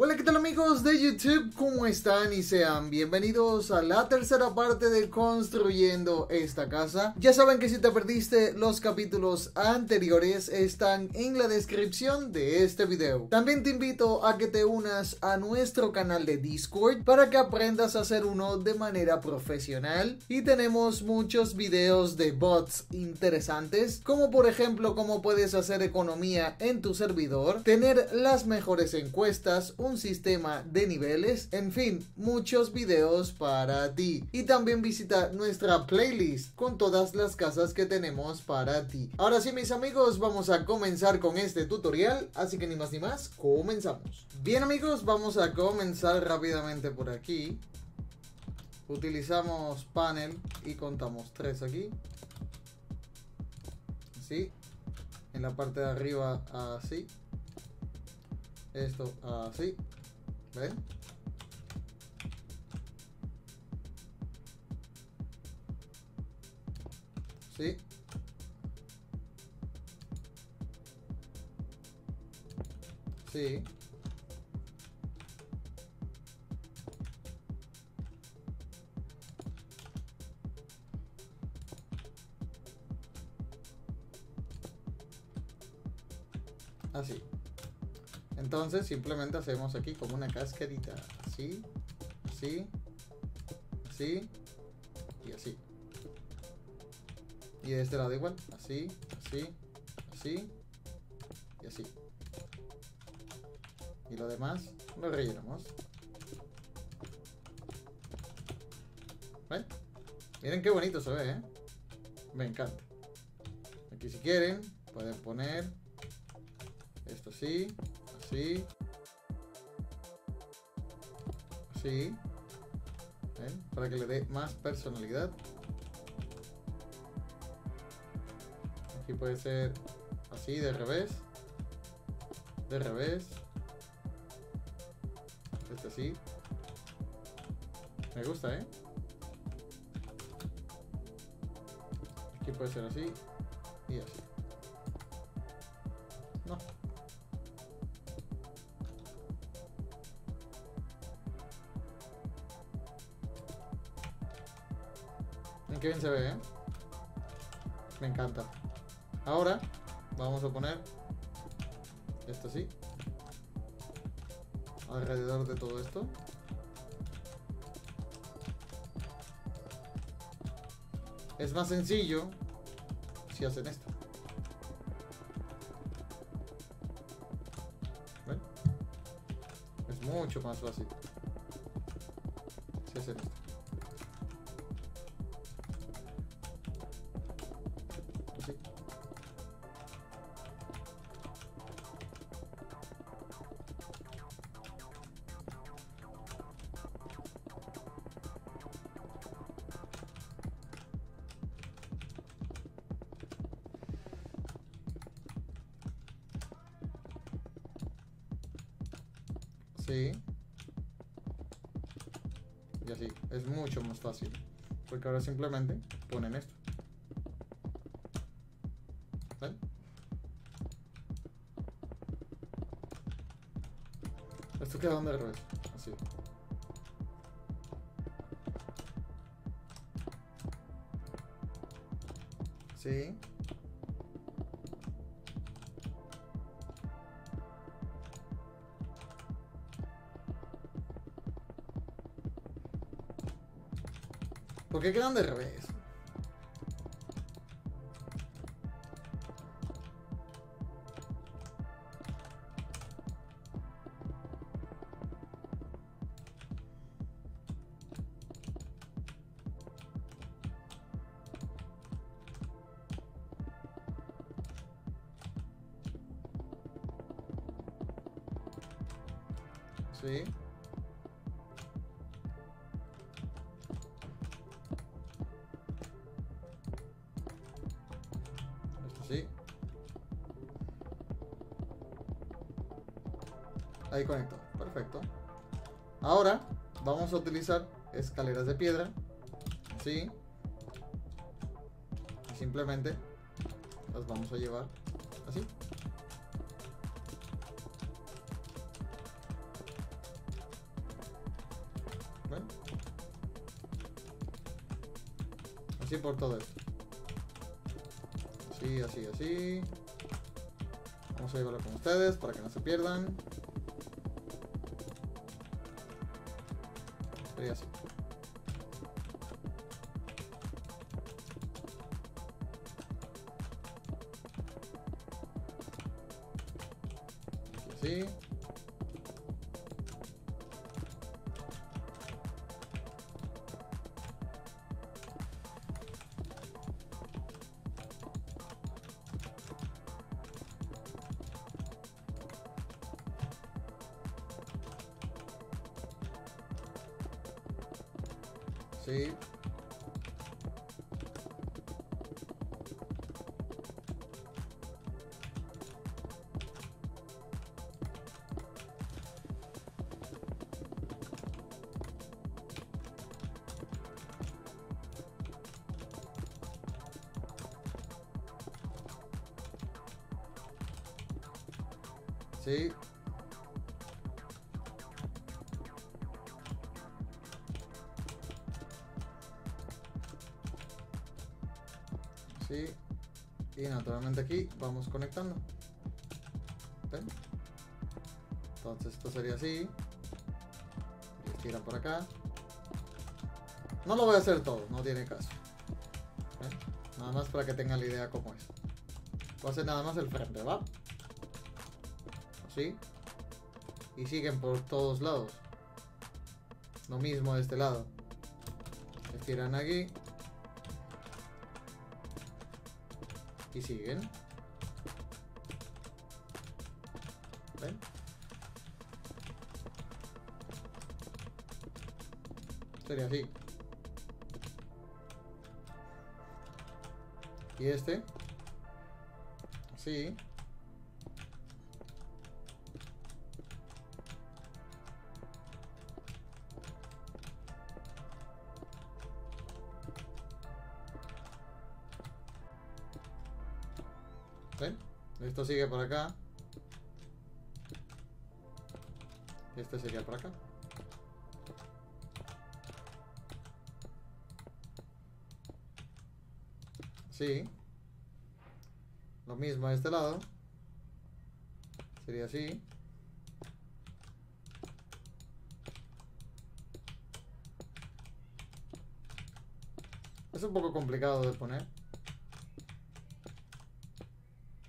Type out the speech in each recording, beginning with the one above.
Hola, ¿qué tal amigos de YouTube? ¿Cómo están? Y sean bienvenidos a la tercera parte de Construyendo esta casa. Ya saben que si te perdiste los capítulos anteriores están en la descripción de este video. También te invito a que te unas a nuestro canal de Discord para que aprendas a hacer uno de manera profesional. Y tenemos muchos videos de bots interesantes, como por ejemplo cómo puedes hacer economía en tu servidor, tener las mejores encuestas, un sistema de niveles, en fin, muchos videos para ti. Y también visita nuestra playlist con todas las casas que tenemos para ti. Ahora sí, mis amigos, vamos a comenzar con este tutorial, así que ni más ni más, comenzamos. Bien amigos, vamos a comenzar rápidamente por aquí. Utilizamos panel y contamos 3 aquí. Así. En la parte de arriba, así. Esto así, ¿ven? Sí. Sí. Así. Entonces simplemente hacemos aquí como una cascarita, así, así, así y así. Y de este lado igual, así, así, así y así. Y lo demás lo rellenamos. ¿Ven? Miren qué bonito se ve, ¿eh? Me encanta. Aquí si quieren pueden poner esto así. Así. Así. ¿Ven? Para que le dé más personalidad. Aquí puede ser así, de revés. De revés. Este así. Me gusta, ¿eh? Aquí puede ser así. Y así. No. Qué bien se ve, ¿eh? Me encanta. Ahora vamos a poner esto así alrededor de todo esto. Es más sencillo si hacen esto. ¿Ven? Es mucho más fácil si hacen esto. Sí. Y así, es mucho más fácil, porque ahora simplemente ponen esto. ¿Ven? Esto queda donde al revés, así. Sí. ¿Por qué quedan de revés? Sí. Sí. Ahí conecto, perfecto. Ahora vamos a utilizar escaleras de piedra. Sí. Y simplemente las vamos a llevar así. ¿eh? Así por todo esto. Así, así, así. Vamos a llevarlo con ustedes para que no se pierdan. Sería así. Así. Sí. Sí. Sí. Y naturalmente aquí vamos conectando. ¿Ven? Entonces esto sería así. Y estira por acá. No lo voy a hacer todo, no tiene caso. ¿Ven? Nada más para que tengan la idea como es. Voy a hacer nada más el frente, ¿va? Así. Y siguen por todos lados. Lo mismo de este lado. Estiran aquí. Y siguen. ¿Ven? Sería así. Y este. Así. ¿Ven? Esto sigue por acá. Este sería por acá. Sí. Lo mismo a este lado. Sería así. Es un poco complicado de poner.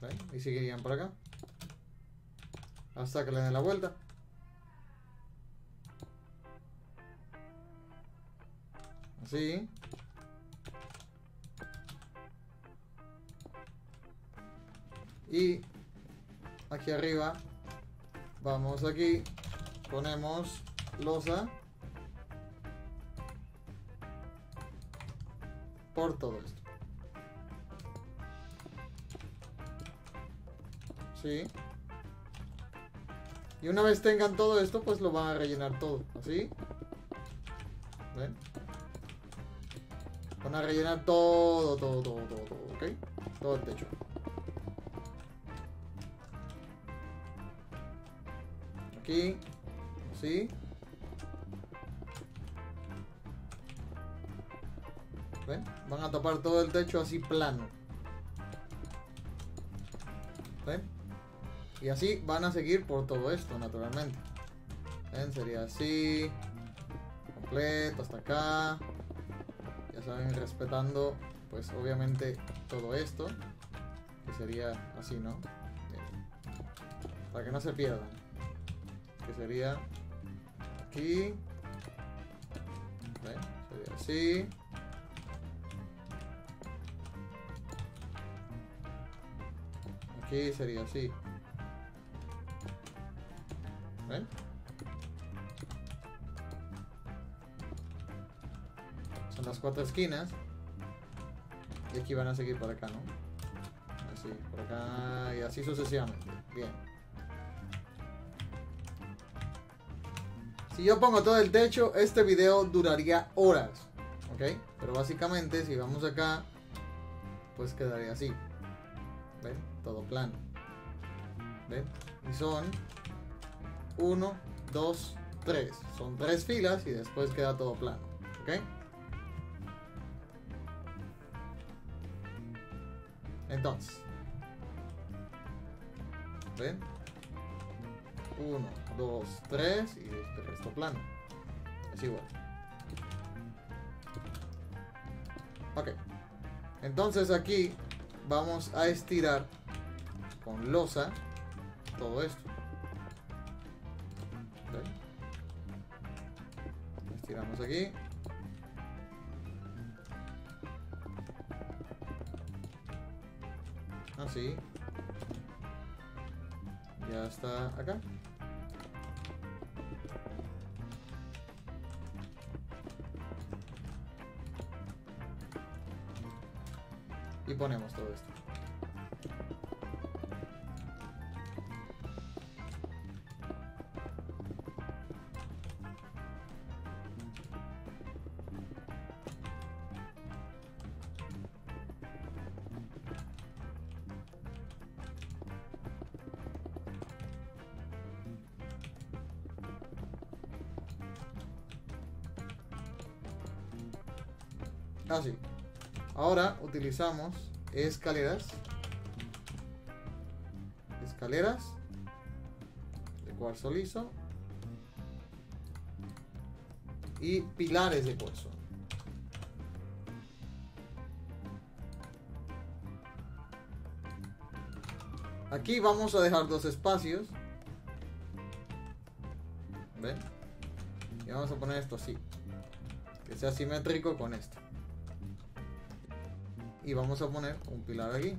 ¿Ven? Y seguirían por acá hasta que le den la vuelta. Así. Y aquí arriba vamos aquí, ponemos losa por todo esto. Sí. Y una vez tengan todo esto, pues lo van a rellenar todo. Así. ¿Ven? Van a rellenar todo, ¿ok? Todo el techo. Aquí. Así. ¿Ven? Van a tapar todo el techo así plano. ¿Ven? Y así van a seguir por todo esto, naturalmente. ¿Ven? Sería así. Completo hasta acá. Ya saben, respetando, pues obviamente, todo esto. Que sería así, ¿no? Bien. Para que no se pierdan. Que sería aquí. ¿Ven? Sería así. Aquí sería así. ¿Ven? Son las cuatro esquinas. Y aquí van a seguir por acá, ¿no? Así, por acá y así sucesivamente. Bien. Si yo pongo todo el techo, este video duraría horas, ¿ok? Pero básicamente, si vamos acá, pues quedaría así. ¿Ven? Todo plano. ¿Ven? Y son 1, 2, 3. Son 3 filas y después queda todo plano. ¿Ok? Entonces. ¿Ven? 1, 2, 3 y el resto plano. Es igual. Ok. Entonces aquí vamos a estirar con losa todo esto. ¿Ven? Estiramos aquí. Así. Ya está acá. Y ponemos todo esto. Así. Ahora utilizamos escaleras de cuarzo liso y pilares de cuarzo. Aquí vamos a dejar 2 espacios. ¿Ven? Y vamos a poner esto así, que sea simétrico con esto. Y vamos a poner un pilar aquí,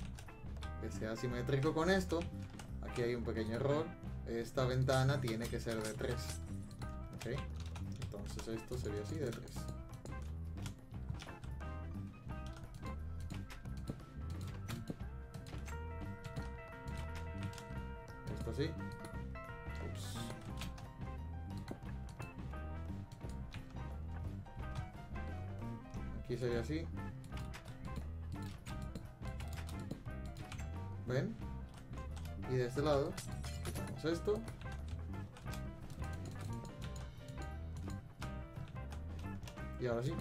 que sea simétrico con esto. Aquí hay un pequeño error. Esta ventana tiene que ser de 3. ¿Okay? Entonces esto sería así, de 3. Esto así. Ups. Aquí sería así. ¿Ven? Y de este lado quitamos esto. Y ahora sí.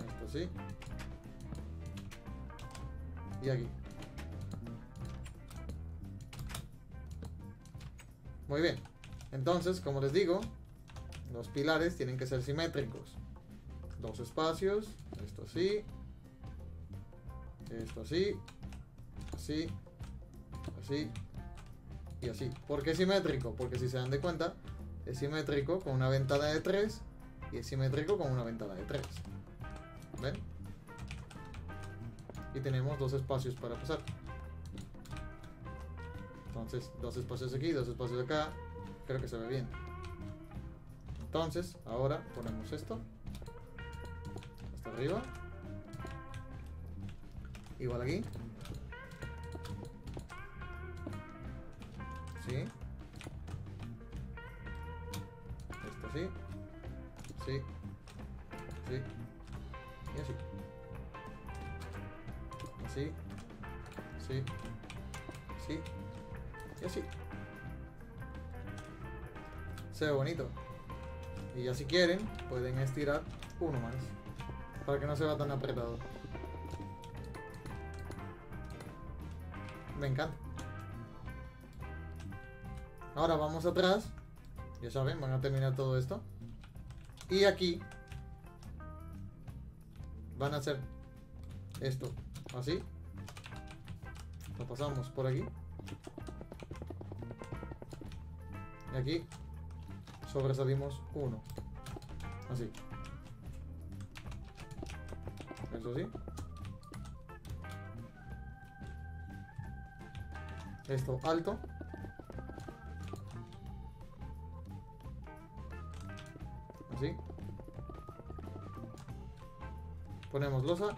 Esto sí. Y aquí. Muy bien. Entonces, como les digo, los pilares tienen que ser simétricos. 2 espacios. Esto sí. Esto así, así, así y así. ¿Por qué es simétrico? Porque si se dan de cuenta, es simétrico con una ventana de 3 y es simétrico con una ventana de 3. ¿Ven? Y tenemos 2 espacios para pasar. Entonces, 2 espacios aquí, 2 espacios acá. Creo que se ve bien. Entonces, ahora ponemos esto hasta arriba. Igual aquí. Sí. Esto sí. Sí. Sí. Y así. Así. Sí. Sí. Y así. Se ve bonito. Y ya si quieren, pueden estirar uno más, para que no se vea tan apretado. Me encanta. Ahora vamos atrás. Ya saben, van a terminar todo esto. Y aquí van a hacer esto así. Lo pasamos por aquí. Y aquí sobresalimos uno. Así. Eso sí. Esto alto. Así. Ponemos losa.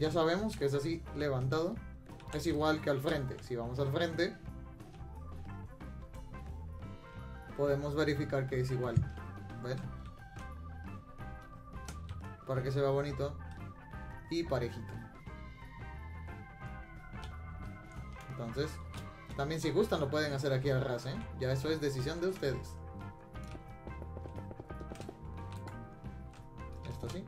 Ya sabemos que es así levantado. Es igual que al frente. Si vamos al frente, podemos verificar que es igual. ¿Ven? Para que se vea bonito y parejito. Entonces, también si gustan lo pueden hacer aquí al ras, ¿eh? Ya eso es decisión de ustedes. Esto sí.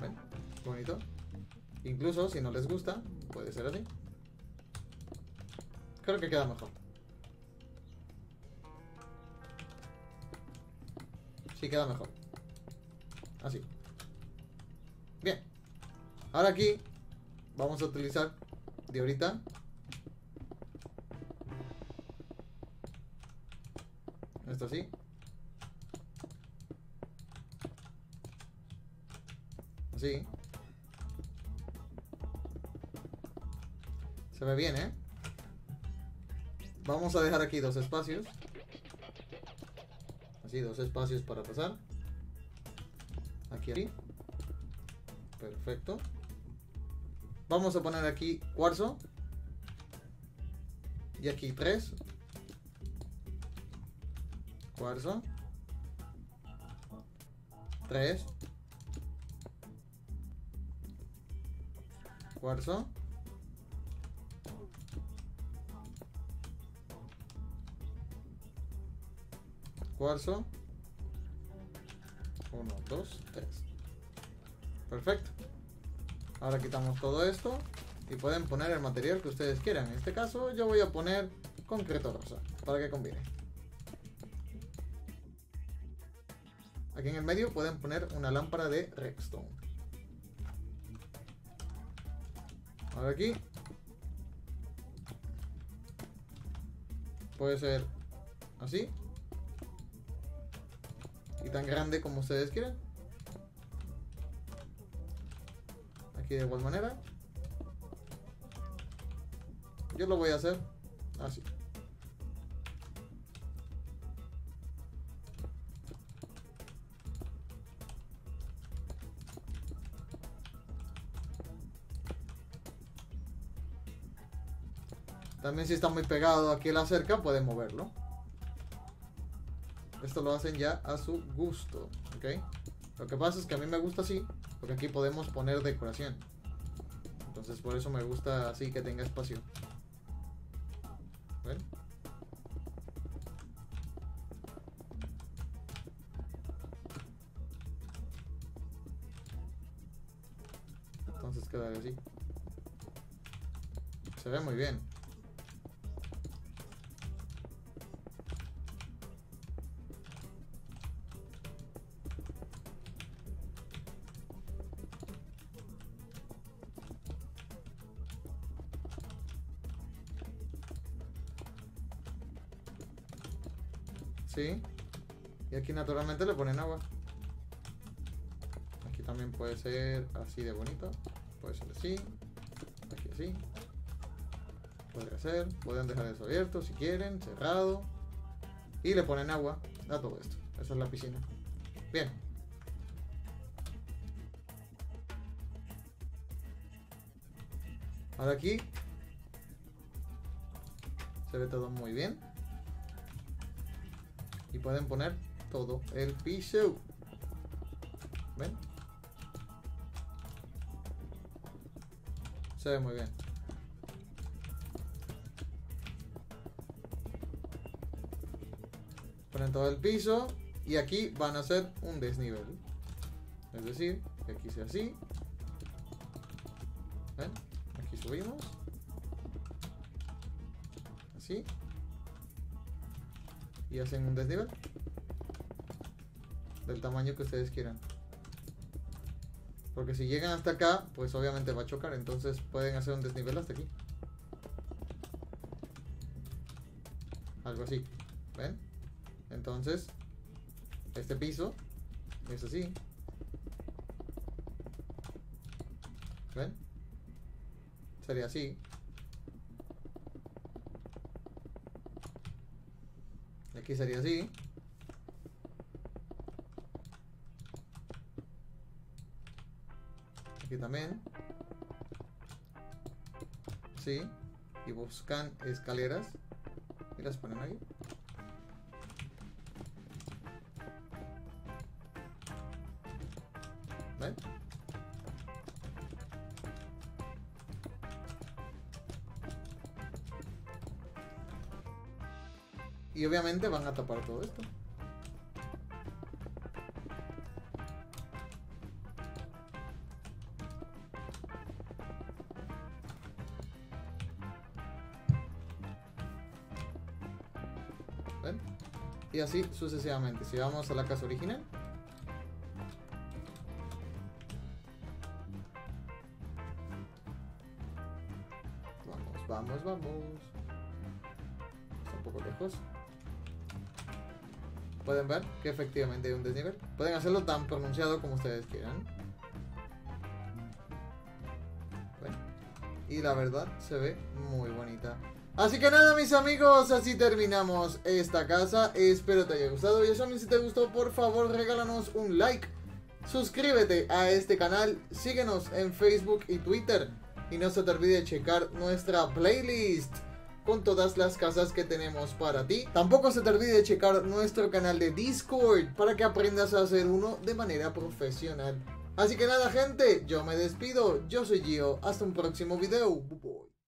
¿Ven? Bonito. Incluso si no les gusta, puede ser así. Creo que queda mejor. Sí, queda mejor. Así. Bien. Ahora aquí vamos a utilizar de ahorita esto así. Así. Se ve bien, ¿eh? Vamos a dejar aquí dos espacios. Así, dos espacios para pasar. Aquí, aquí. Perfecto. Vamos a poner aquí cuarzo. Y aquí 3. Cuarzo. 3. Cuarzo. Cuarzo. 1, 2, 3. Perfecto. Ahora quitamos todo esto y pueden poner el material que ustedes quieran. En este caso yo voy a poner concreto rosa para que combine. Aquí en el medio pueden poner una lámpara de Redstone. Ahora aquí puede ser así. Y tan grande como ustedes quieran. Aquí de igual manera. Yo lo voy a hacer así. También si está muy pegado aquí a la cerca pueden moverlo. Esto lo hacen ya a su gusto, ¿ok? Lo que pasa es que a mí me gusta así, porque aquí podemos poner decoración. Entonces por eso me gusta así que tenga espacio. ¿Ven? Entonces queda así. Se ve muy bien. Sí. Y aquí naturalmente le ponen agua. Aquí también puede ser así de bonito. Puede ser así. Aquí así. Podría ser. Pueden dejar eso abierto si quieren. Cerrado. Y le ponen agua a todo esto. Esa es la piscina. Bien. Ahora aquí se ve todo muy bien. Y pueden poner todo el piso. ¿Ven? Se ve muy bien. Ponen todo el piso. Y aquí van a hacer un desnivel. Es decir, que aquí sea así. ¿Ven? Aquí subimos. Así. Y hacen un desnivel del tamaño que ustedes quieran, porque si llegan hasta acá pues obviamente va a chocar, entonces pueden hacer un desnivel hasta aquí, algo así. ¿Ven? Entonces este piso es así. ¿Ven? Sería así. Aquí sería así. Aquí también. Sí. Y buscan escaleras y las ponen ahí. ¿Ven? Y obviamente van a tapar todo esto. ¿Ven? Y así sucesivamente. Si vamos a la casa original, vamos. Está un poco lejos. Pueden ver que efectivamente hay un desnivel. Pueden hacerlo tan pronunciado como ustedes quieran. Bueno, y la verdad se ve muy bonita. Así que nada, mis amigos, así terminamos esta casa. Espero te haya gustado. Y si te gustó, por favor regálanos un like. Suscríbete a este canal. Síguenos en Facebook y Twitter. Y no se te olvide checar nuestra playlist con todas las casas que tenemos para ti. Tampoco se te olvide checar nuestro canal de Discord para que aprendas a hacer uno de manera profesional. Así que nada, gente, yo me despido. Yo soy Gio. Hasta un próximo video.